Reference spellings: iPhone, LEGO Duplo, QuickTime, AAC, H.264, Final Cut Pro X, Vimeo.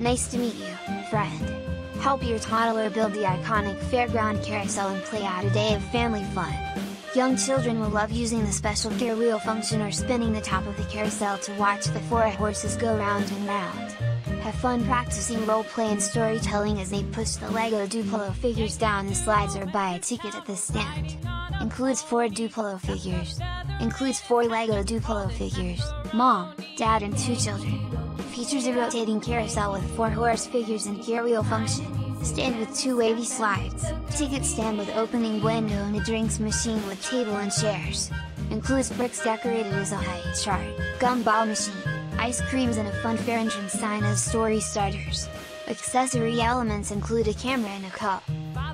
Nice to meet you, friend. Help your toddler build the iconic fairground carousel and play out a day of family fun. Young children will love using the special gear wheel function or spinning the top of the carousel to watch the four horses go round and round. Have fun practicing role play and storytelling as they push the LEGO Duplo figures down the slides or buy a ticket at the stand. Includes 4 Duplo figures. Includes 4 LEGO Duplo figures, mom, dad and 2 children. Features a rotating carousel with 4 horse figures and gear wheel function, stand with 2 wavy slides, ticket stand with opening window and a drinks machine with table and chairs. Includes bricks decorated as a height chart, gumball machine, ice creams and a funfair entrance sign as story starters. Accessory elements include a camera and a cup.